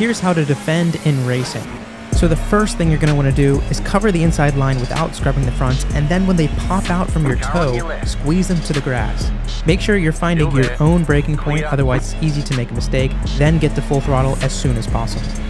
here's how to defend in racing. So the first thing you're going to want to do is cover the inside line without scrubbing the front, and then when they pop out from your toe, squeeze them to the grass. Make sure you're finding your own braking point, otherwise it's easy to make a mistake, then get to full throttle as soon as possible.